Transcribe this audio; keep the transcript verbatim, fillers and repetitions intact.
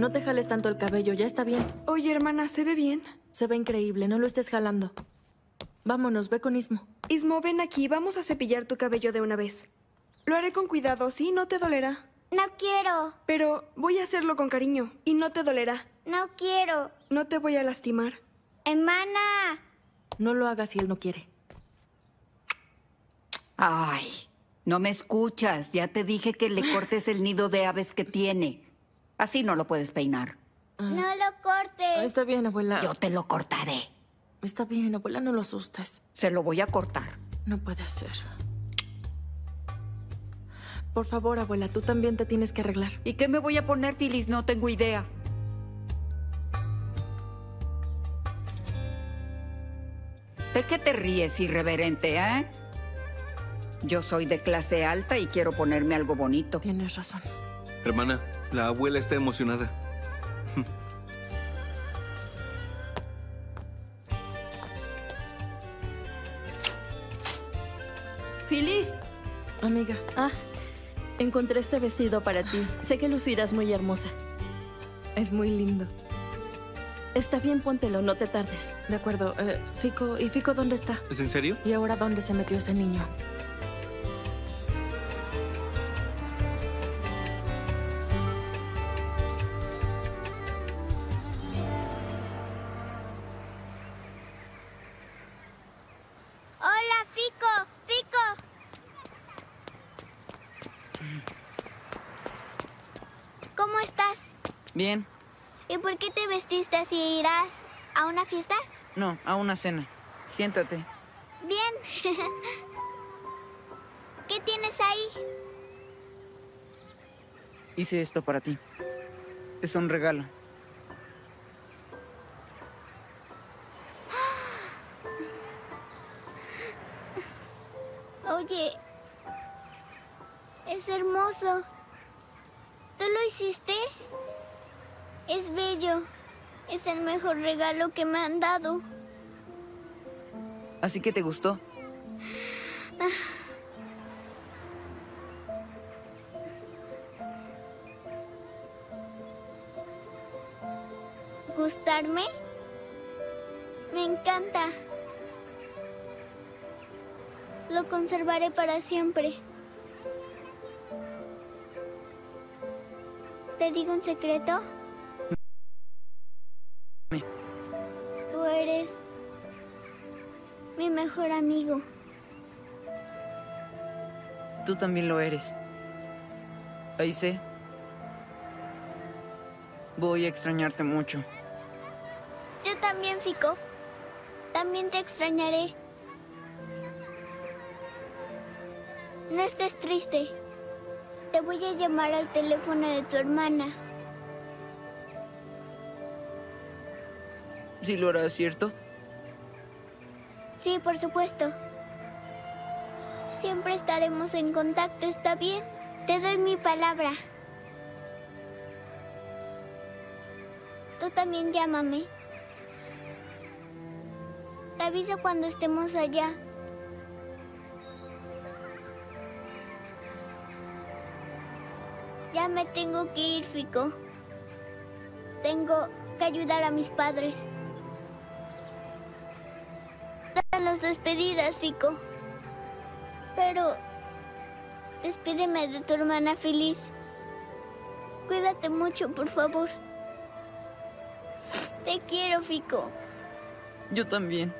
No te jales tanto el cabello, ya está bien. Oye, hermana, ¿se ve bien? Se ve increíble, no lo estés jalando. Vámonos, ve con Ismo. Ismo, ven aquí, vamos a cepillar tu cabello de una vez. Lo haré con cuidado, ¿sí? No te dolerá. No quiero. Pero voy a hacerlo con cariño y no te dolerá. No quiero. No te voy a lastimar. Hermana. No lo hagas si él no quiere. Ay, no me escuchas. Ya te dije que le cortes el nido de aves que tiene. Así no lo puedes peinar. Ah. No lo cortes. Está bien, abuela. Yo te lo cortaré. Está bien, abuela, no lo asustes. Se lo voy a cortar. No puede ser. Por favor, abuela, tú también te tienes que arreglar. ¿Y qué me voy a poner, Filiz? No tengo idea. ¿De qué te ríes, irreverente, eh? Yo soy de clase alta y quiero ponerme algo bonito. Tienes razón. Hermana, la abuela está emocionada. Filiz. Amiga. Ah. Encontré este vestido para ti. Sé que lucirás muy hermosa. Es muy lindo. Está bien, póntelo, no te tardes. De acuerdo. Eh, Fico, ¿y Fico dónde está? ¿Es en serio? ¿Y ahora dónde se metió ese niño? Bien. ¿Y por qué te vestiste así? ¿Irás a una fiesta? No, a una cena. Siéntate. Bien. ¿Qué tienes ahí? Hice esto para ti. Es un regalo. Oye, es hermoso. ¿Tú lo hiciste? Es bello. Es el mejor regalo que me han dado. ¿Así que te gustó? ¿Gustarme? Me encanta. Lo conservaré para siempre. ¿Te digo un secreto? Tú eres mi mejor amigo. Tú también lo eres. Ahí sé. Voy a extrañarte mucho. Yo también, Fico. También te extrañaré. No estés triste. Te voy a llamar al teléfono de tu hermana. ¿Sí lo harás, cierto? Sí, por supuesto. Siempre estaremos en contacto, ¿está bien? Te doy mi palabra. Tú también llámame. Te aviso cuando estemos allá. Ya me tengo que ir, Fico. Tengo que ayudar a mis padres. Las despedidas, Fico. Pero despídeme de tu hermana Filiz. Cuídate mucho, por favor. Te quiero, Fico. Yo también.